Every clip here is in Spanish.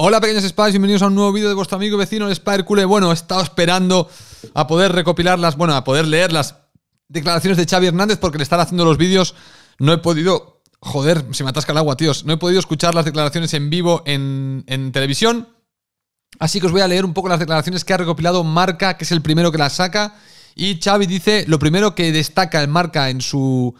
Hola pequeños Spiders, bienvenidos a un nuevo vídeo de vuestro amigo y vecino el SpiderCule. Bueno, he estado esperando a poder recopilarlas, bueno, a poder leer las declaraciones de Xavi Hernández porque le están haciendo los vídeos. No he podido, joder, se me atasca el agua, tíos. No he podido escuchar las declaraciones en vivo en televisión. Así que os voy a leer un poco las declaraciones que ha recopilado Marca, que es el primero que las saca. Y Xavi dice, lo primero que destaca el Marca en su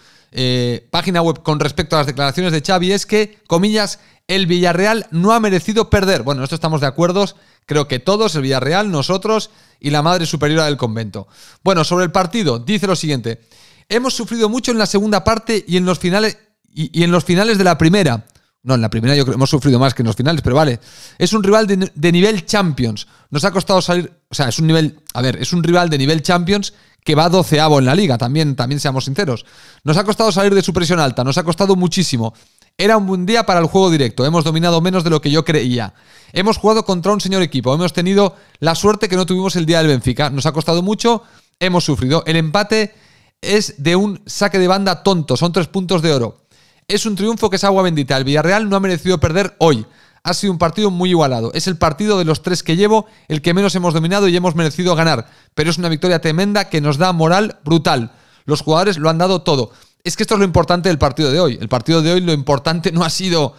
página web con respecto a las declaraciones de Xavi es que, comillas, el Villarreal no ha merecido perder. Bueno, en esto estamos de acuerdo, creo que todos, el Villarreal, nosotros y la Madre Superiora del Convento. Bueno, sobre el partido, dice lo siguiente. Hemos sufrido mucho en la segunda parte y en los finales, de la primera. No, en la primera yo creo que hemos sufrido más que en los finales, pero vale. Es un rival de nivel Champions. Nos ha costado salir... O sea, es un nivel... A ver, es un rival de nivel Champions que va 12avo en la Liga, también seamos sinceros. Nos ha costado salir de su presión alta, nos ha costado muchísimo. Era un buen día para el juego directo. Hemos dominado menos de lo que yo creía. Hemos jugado contra un señor equipo. Hemos tenido la suerte que no tuvimos el día del Benfica. Nos ha costado mucho. Hemos sufrido. El empate es de un saque de banda tonto. Son 3 puntos de oro. Es un triunfo que es agua bendita. El Villarreal no ha merecido perder hoy. Ha sido un partido muy igualado. Es el partido de los 3 que llevo, el que menos hemos dominado y hemos merecido ganar. Pero es una victoria tremenda que nos da moral brutal. Los jugadores lo han dado todo. Es que esto es lo importante del partido de hoy. El partido de hoy lo importante no ha sido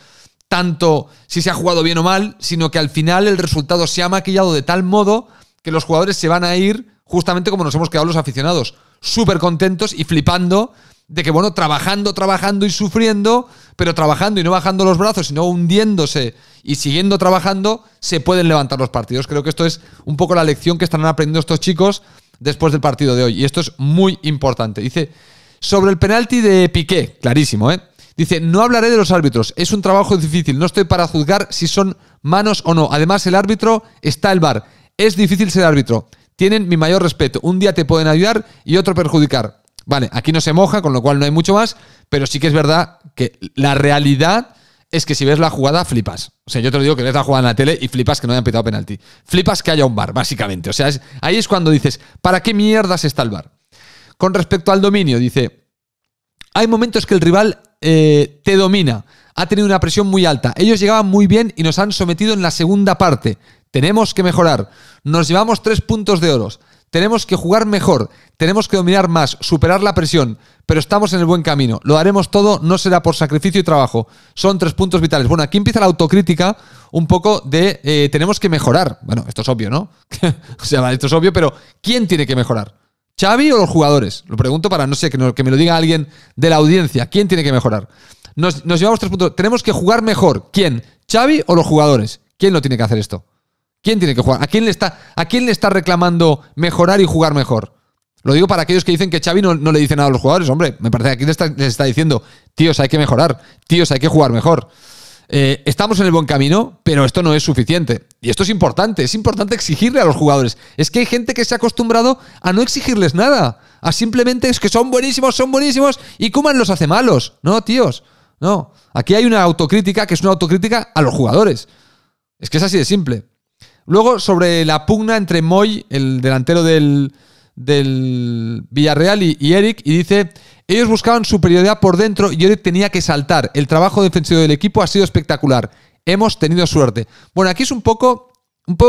tanto si se ha jugado bien o mal, sino que al final el resultado se ha maquillado de tal modo que los jugadores se van a ir justamente como nos hemos quedado los aficionados, súper contentos y flipando de que, bueno, trabajando y sufriendo, pero trabajando y no bajando los brazos, sino hundiéndose y siguiendo trabajando, se pueden levantar los partidos. Creo que esto es un poco la lección que estarán aprendiendo estos chicos después del partido de hoy. Y esto es muy importante. Dice... Sobre el penalti de Piqué, clarísimo, ¿eh? Dice, no hablaré de los árbitros, es un trabajo difícil, no estoy para juzgar si son manos o no. Además, el árbitro está el VAR, es difícil ser árbitro, tienen mi mayor respeto. Un día te pueden ayudar y otro perjudicar. Vale, aquí no se moja, con lo cual no hay mucho más, pero sí que es verdad que la realidad es que si ves la jugada, flipas. O sea, yo te lo digo que ves la jugada en la tele y flipas que no hayan pitado penalti. Flipas que haya un VAR, básicamente. O sea, ahí es cuando dices, ¿para qué mierdas está el VAR? Con respecto al dominio, dice, hay momentos que el rival te domina, ha tenido una presión muy alta, ellos llegaban muy bien y nos han sometido en la segunda parte, tenemos que mejorar, nos llevamos 3 puntos de oro, tenemos que jugar mejor, tenemos que dominar más, superar la presión, pero estamos en el buen camino, lo haremos todo, no será por sacrificio y trabajo, son 3 puntos vitales. Bueno, aquí empieza la autocrítica un poco de tenemos que mejorar. Bueno, esto es obvio, ¿no? O sea, esto es obvio, pero ¿quién tiene que mejorar? ¿Xavi o los jugadores? Lo pregunto para, no sé, que me lo diga alguien de la audiencia. ¿Quién tiene que mejorar? Nos llevamos 3 puntos. Tenemos que jugar mejor. ¿Quién? ¿Xavi o los jugadores? ¿Quién lo tiene que hacer esto? ¿Quién tiene que jugar? ¿A quién le está reclamando mejorar y jugar mejor? Lo digo para aquellos que dicen que Xavi no le dice nada a los jugadores. Hombre, me parece que aquí les está diciendo, tíos, hay que mejorar. Tíos, hay que jugar mejor. Estamos en el buen camino, pero esto no es suficiente. Y esto es importante exigirle a los jugadores. Es que hay gente que se ha acostumbrado a no exigirles nada. A simplemente es que son buenísimos y Koeman los hace malos. No, tíos, no. Aquí hay una autocrítica que es una autocrítica a los jugadores. Es que es así de simple. Luego, sobre la pugna entre Moy, el delantero del Villarreal, y Eric, y dice... Ellos buscaban superioridad por dentro y Eric tenía que saltar. El trabajo defensivo del equipo ha sido espectacular. Hemos tenido suerte. Bueno, aquí es un poco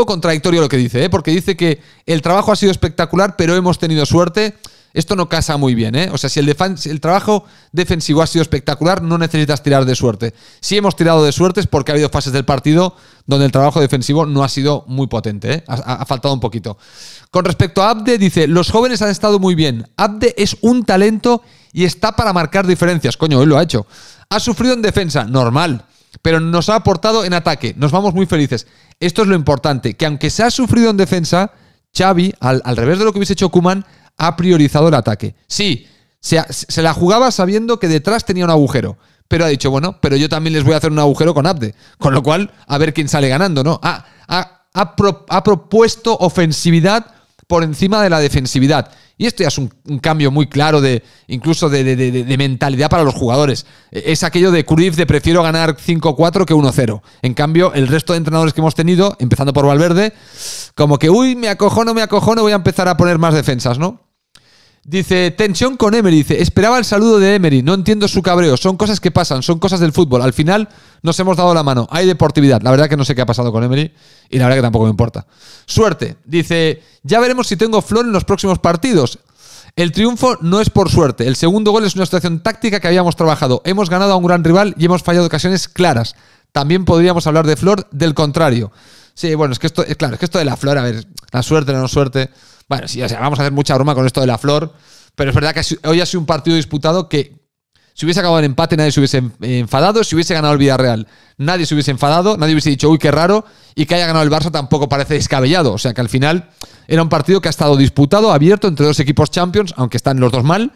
contradictorio lo que dice, ¿eh? Porque dice que el trabajo ha sido espectacular, pero hemos tenido suerte. Esto no casa muy bien, ¿eh? O sea, si el trabajo defensivo ha sido espectacular, no necesitas tirar de suerte. Si hemos tirado de suerte es porque ha habido fases del partido donde el trabajo defensivo no ha sido muy potente, ¿eh? Ha faltado un poquito. Con respecto a Abde, dice, los jóvenes han estado muy bien. Abde es un talento y está para marcar diferencias. Coño, hoy lo ha hecho. Ha sufrido en defensa, normal, pero nos ha aportado en ataque. Nos vamos muy felices. Esto es lo importante, que aunque se ha sufrido en defensa, Xavi, al revés de lo que hubiese hecho Koeman, ha priorizado el ataque. Sí, se la jugaba sabiendo que detrás tenía un agujero, pero ha dicho, bueno, pero yo también les voy a hacer un agujero con Abde, con lo cual, a ver quién sale ganando, ¿no? Ha propuesto ofensividad por encima de la defensividad. Y esto ya es un cambio muy claro incluso de mentalidad para los jugadores. Es aquello de Cruyff de prefiero ganar 5-4 que 1-0. En cambio, el resto de entrenadores que hemos tenido, empezando por Valverde, como que, uy, me acojono, voy a empezar a poner más defensas, ¿no? Dice, tensión con Emery. Dice, esperaba el saludo de Emery. No entiendo su cabreo. Son cosas que pasan. Son cosas del fútbol. Al final nos hemos dado la mano. Hay deportividad. La verdad que no sé qué ha pasado con Emery. Y la verdad que tampoco me importa. Suerte. Dice, ya veremos si tengo flor en los próximos partidos. El triunfo no es por suerte. El segundo gol es una situación táctica que habíamos trabajado. Hemos ganado a un gran rival y hemos fallado ocasiones claras. También podríamos hablar de flor, del contrario. Sí, bueno, es que esto, claro, es que esto de la flor, a ver, la suerte, la no suerte. Bueno, sí, o sea, vamos a hacer mucha broma con esto de la flor, pero es verdad que hoy ha sido un partido disputado que si hubiese acabado en empate nadie se hubiese enfadado, si hubiese ganado el Villarreal nadie se hubiese enfadado, nadie hubiese dicho, uy, qué raro, y que haya ganado el Barça tampoco parece descabellado. O sea que al final era un partido que ha estado disputado, abierto entre dos equipos Champions, aunque están los dos mal,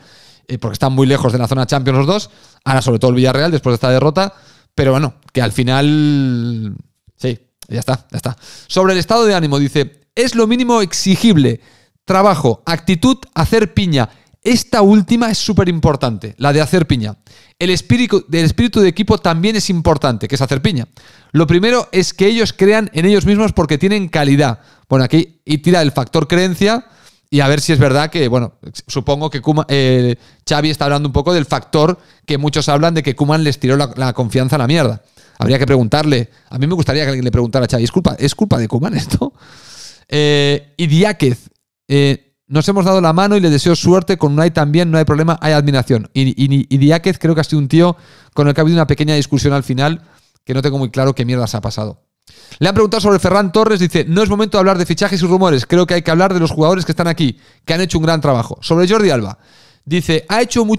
porque están muy lejos de la zona Champions los dos, ahora sobre todo el Villarreal después de esta derrota, pero bueno, que al final... Sí, ya está, ya está. Sobre el estado de ánimo, dice, es lo mínimo exigible, trabajo, actitud, hacer piña. Esta última es súper importante, la de hacer piña. El espíritu de equipo también es importante, que es hacer piña. Lo primero es que ellos crean en ellos mismos porque tienen calidad. Bueno, aquí y tira el factor creencia y a ver si es verdad que, bueno, supongo que Xavi está hablando un poco del factor que muchos hablan de que Koeman les tiró la confianza a la mierda. Habría que preguntarle, a mí me gustaría que alguien le preguntara a Xavi, ¿es culpa de Koeman esto? Idiáquez, nos hemos dado la mano y le deseo suerte. Con Unai también, no hay problema, hay admiración. Y Diáquez creo que ha sido un tío con el que ha habido una pequeña discusión al final que no tengo muy claro qué mierdas ha pasado. Le han preguntado sobre Ferran Torres, dice, no es momento de hablar de fichajes y rumores, creo que hay que hablar de los jugadores que están aquí, que han hecho un gran trabajo. Sobre Jordi Alba, dice, ha hecho un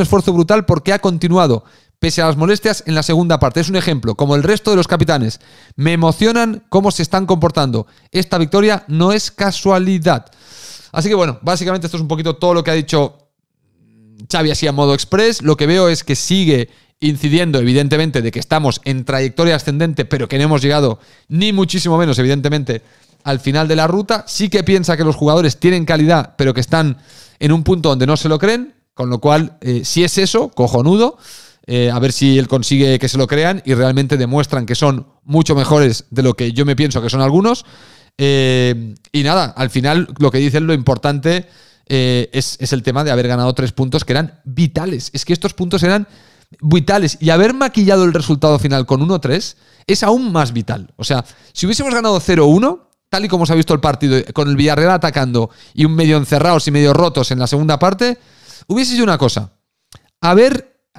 esfuerzo brutal porque ha continuado pese a las molestias en la segunda parte. Es un ejemplo, como el resto de los capitanes. Me emocionan cómo se están comportando. Esta victoria no es casualidad. Así que bueno, básicamente esto es un poquito todo lo que ha dicho Xavi así a modo express. Lo que veo es que sigue incidiendo, evidentemente, de que estamos en trayectoria ascendente, pero que no hemos llegado ni muchísimo menos, evidentemente, al final de la ruta. Sí que piensa que los jugadores tienen calidad, pero que están en un punto donde no se lo creen. Con lo cual, si es eso, cojonudo. A ver si él consigue que se lo crean y realmente demuestran que son mucho mejores de lo que yo me pienso que son algunos. Y nada, al final lo que dicen, lo importante es el tema de haber ganado 3 puntos que eran vitales. Es que estos puntos eran vitales. Y haber maquillado el resultado final con 1-3 es aún más vital. O sea, si hubiésemos ganado 0-1, tal y como se ha visto el partido, con el Villarreal atacando y un medio encerrados y medio rotos en la segunda parte, hubiese sido una cosa.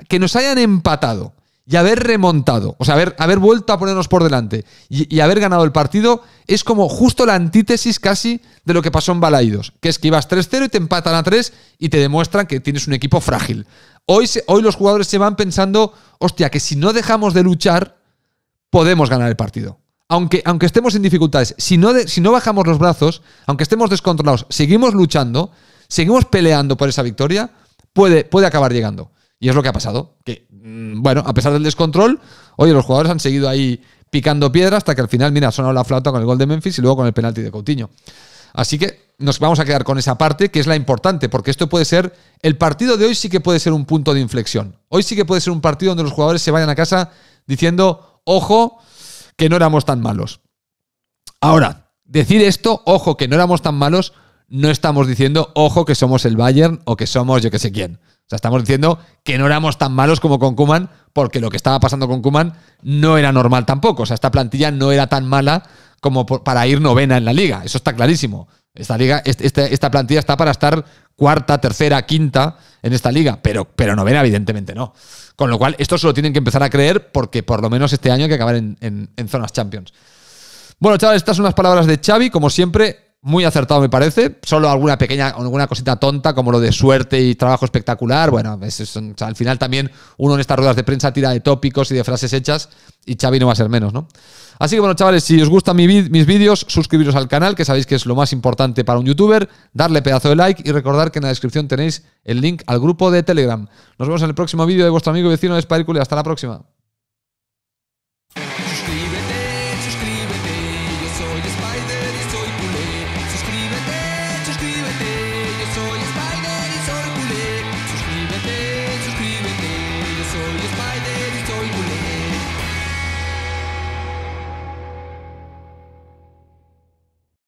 Que nos hayan empatado y haber remontado, o sea, haber vuelto a ponernos por delante y haber ganado el partido, es como justo la antítesis casi de lo que pasó en Balaídos, que es que ibas 3-0 y te empatan a 3 y te demuestran que tienes un equipo frágil. Hoy los jugadores se van pensando, hostia, que si no dejamos de luchar, podemos ganar el partido. Aunque estemos en dificultades, si no bajamos los brazos, aunque estemos descontrolados, seguimos luchando, seguimos peleando por esa victoria, puede acabar llegando. Y es lo que ha pasado, que, bueno, a pesar del descontrol, oye, los jugadores han seguido ahí picando piedra hasta que al final, mira, ha sonado la flauta con el gol de Memphis y luego con el penalti de Coutinho. Así que nos vamos a quedar con esa parte, que es la importante, porque esto puede ser, el partido de hoy sí que puede ser un punto de inflexión. Hoy sí que puede ser un partido donde los jugadores se vayan a casa diciendo, ojo, que no éramos tan malos. Ahora, decir esto, ojo, que no éramos tan malos, no estamos diciendo, ojo, que somos el Bayern o que somos yo que sé quién. O sea, estamos diciendo que no éramos tan malos como con Koeman, porque lo que estaba pasando con Koeman no era normal tampoco. O sea, esta plantilla no era tan mala como para ir novena en la Liga. Eso está clarísimo. Esta plantilla está para estar cuarta, tercera, quinta en esta Liga. Pero novena evidentemente no. Con lo cual, esto se lo tienen que empezar a creer porque por lo menos este año hay que acabar en zonas Champions. Bueno, chavales, estas son las palabras de Xavi. Como siempre, muy acertado me parece, solo alguna cosita tonta como lo de suerte y trabajo espectacular. Bueno, o sea, al final también uno en estas ruedas de prensa tira de tópicos y de frases hechas y Xavi no va a ser menos, ¿no? Así que bueno, chavales, si os gustan mis vídeos, suscribiros al canal, que sabéis que es lo más importante para un youtuber, darle pedazo de like y recordar que en la descripción tenéis el link al grupo de Telegram. Nos vemos en el próximo vídeo de vuestro amigo y vecino de SpiderCule. Hasta la próxima.